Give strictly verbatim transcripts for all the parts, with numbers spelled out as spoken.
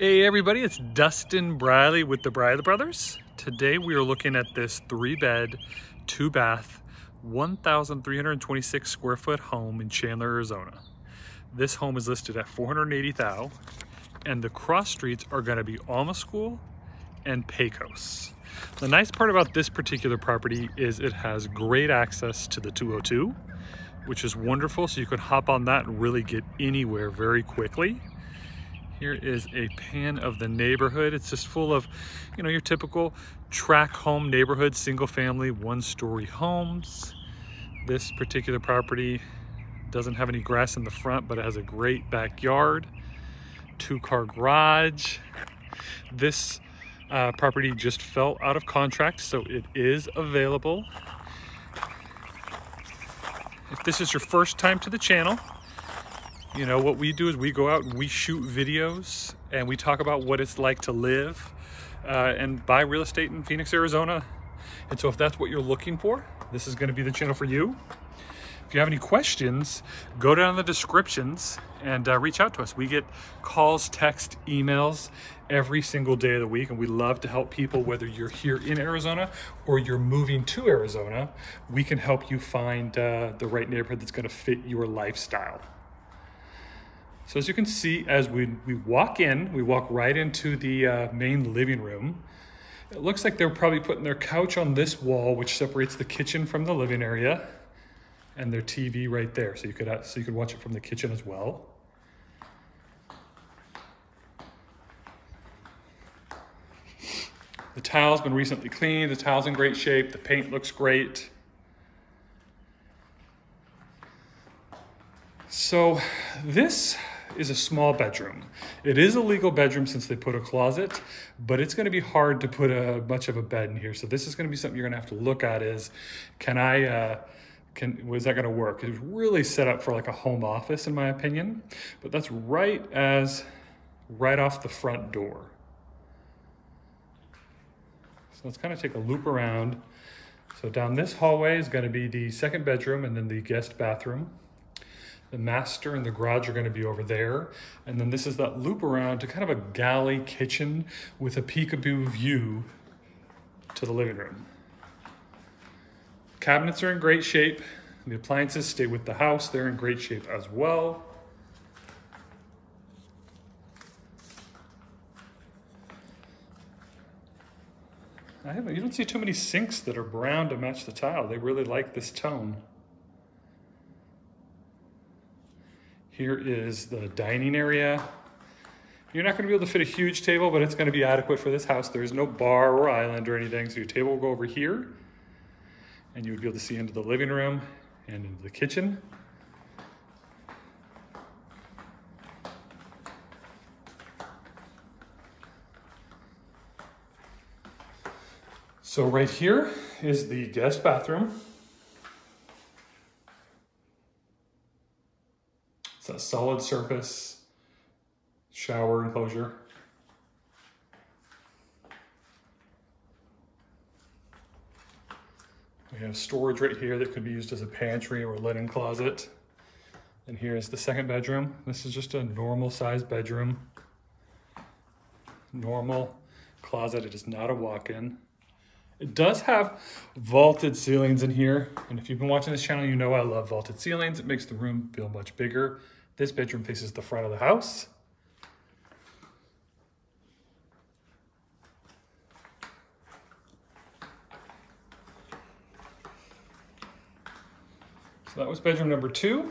Hey everybody, it's Dustin Briley with the Briley Brothers. Today we are looking at this three bed, two bath, one thousand three hundred twenty-six square foot home in Chandler, Arizona. This home is listed at four hundred eighty thousand dollars and the cross streets are gonna be Alma School and Pecos. The nice part about this particular property is it has great access to the two oh two, which is wonderful. So you can hop on that and really get anywhere very quickly. Here is a pan of the neighborhood. It's just full of, you know, your typical tract home neighborhood, single family, one story homes. This particular property doesn't have any grass in the front, but it has a great backyard, two car garage. This uh, property just fell out of contract, so it is available. If this is your first time to the channel, you know, what we do is we go out and we shoot videos and we talk about what it's like to live uh, and buy real estate in Phoenix, Arizona. And so if that's what you're looking for, this is going to be the channel for you. If you have any questions, go down in the descriptions and uh, reach out to us. We get calls, texts, emails every single day of the week. And we love to help people, whether you're here in Arizona or you're moving to Arizona, we can help you find uh, the right neighborhood that's going to fit your lifestyle. So as you can see, as we, we walk in, we walk right into the uh, main living room. It looks like they're probably putting their couch on this wall, which separates the kitchen from the living area, and their T V right there. So you could, uh, so you could watch it from the kitchen as well. The tile's been recently cleaned. The tile's in great shape. The paint looks great. So this is a small bedroom. It is a legal bedroom since they put a closet, but it's going to be hard to put a much of a bed in here. So this is going to be something you're going to have to look at is, can I, uh, can, was that going to work? It was really set up for like a home office in my opinion, but that's right as, right off the front door. So let's kind of take a loop around. So down this hallway is going to be the second bedroom and then the guest bathroom. The master and the garage are going to be over there. And then this is that loop around to kind of a galley kitchen with a peekaboo view to the living room. Cabinets are in great shape. The appliances stay with the house. They're in great shape as well. I haven't, you don't see too many sinks that are brown to match the tile. They really like this tone. Here is the dining area. You're not gonna be able to fit a huge table, but it's gonna be adequate for this house. There's no bar or island or anything, so your table will go over here, and you would be able to see into the living room and into the kitchen. So right here is the guest bathroom. It's a solid surface, shower enclosure. We have storage right here that could be used as a pantry or a linen closet. And here's the second bedroom. This is just a normal size bedroom. Normal closet, it is not a walk-in. It does have vaulted ceilings in here. And if you've been watching this channel, you know I love vaulted ceilings. It makes the room feel much bigger. This bedroom faces the front of the house. So that was bedroom number two.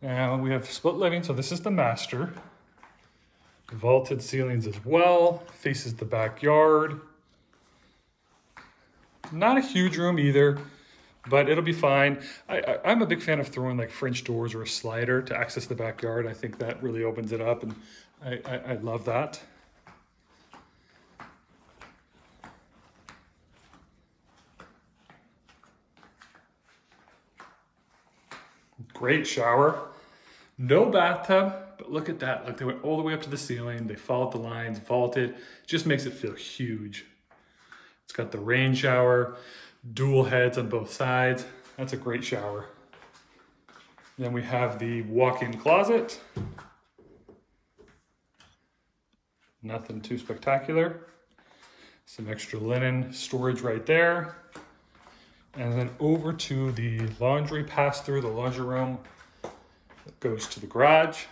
Now we have split living. So this is the master. Vaulted ceilings as well. Faces the backyard. Not a huge room either, but it'll be fine. I, I, I'm a big fan of throwing like French doors or a slider to access the backyard. I think that really opens it up, and I, I, I love that. Great shower. No bathtub, but look at that. Like they went all the way up to the ceiling. They followed the lines, vaulted. Just makes it feel huge. It's got the rain shower, dual heads on both sides. That's a great shower. Then we have the walk-in closet. Nothing too spectacular. Some extra linen storage right there. And then over to the laundry pass through, the laundry room that goes to the garage.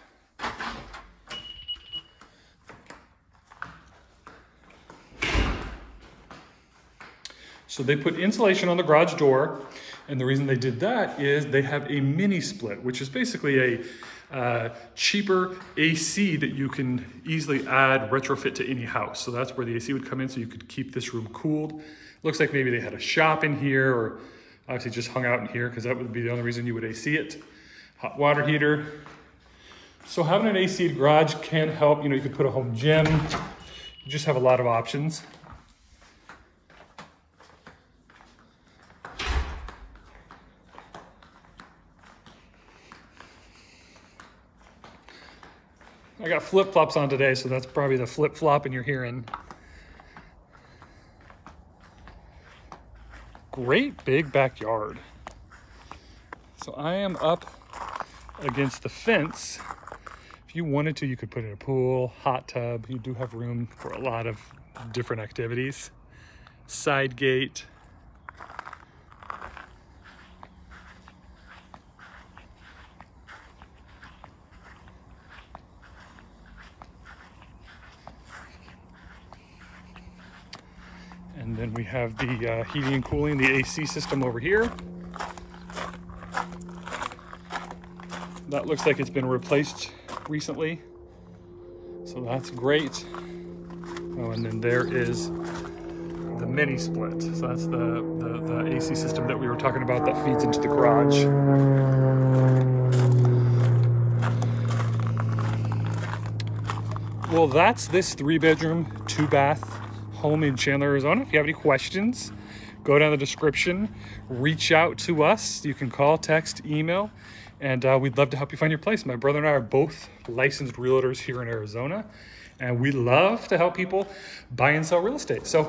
So they put insulation on the garage door. And the reason they did that is they have a mini split, which is basically a uh, cheaper A C that you can easily add, retrofit to any house. So that's where the A C would come in, so you could keep this room cooled. Looks like maybe they had a shop in here, or obviously just hung out in here, because that would be the only reason you would A C it. Hot water heater. So having an A C'd garage can help. You know, you could put a home gym. You just have a lot of options. I got flip-flops on today, so that's probably the flip-flopping you're hearing. Great big backyard. So I am up against the fence. If you wanted to, you could put in a pool, hot tub. You do have room for a lot of different activities. Side gate. And then we have the uh, heating and cooling, the A C system over here. That looks like it's been replaced recently, so that's great. Oh, and then there is the mini split. So that's the, the, the A C system that we were talking about that feeds into the garage. Well, that's this three bedroom, two bath home in Chandler, Arizona. If you have any questions, go down the description, reach out to us. You can call, text, email, and uh, we'd love to help you find your place. My brother and I are both licensed realtors here in Arizona, and we love to help people buy and sell real estate. So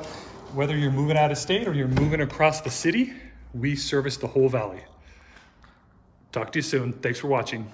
whether you're moving out of state or you're moving across the city, we service the whole valley. Talk to you soon. Thanks for watching.